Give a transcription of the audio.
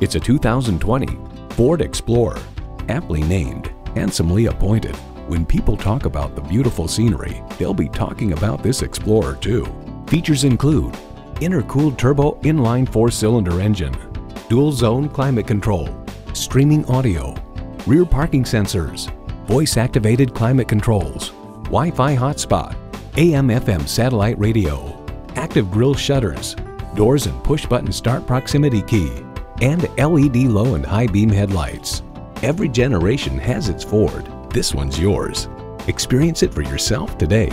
It's a 2020 Ford Explorer, aptly named, handsomely appointed. When people talk about the beautiful scenery, they'll be talking about this Explorer too. Features include intercooled turbo inline four-cylinder engine, dual zone climate control, streaming audio, rear parking sensors, voice-activated climate controls, Wi-Fi hotspot, AM/FM satellite radio, active grille shutters, doors and push-button start proximity key, and LED low and high beam headlights. Every generation has its Ford. This one's yours. Experience it for yourself today.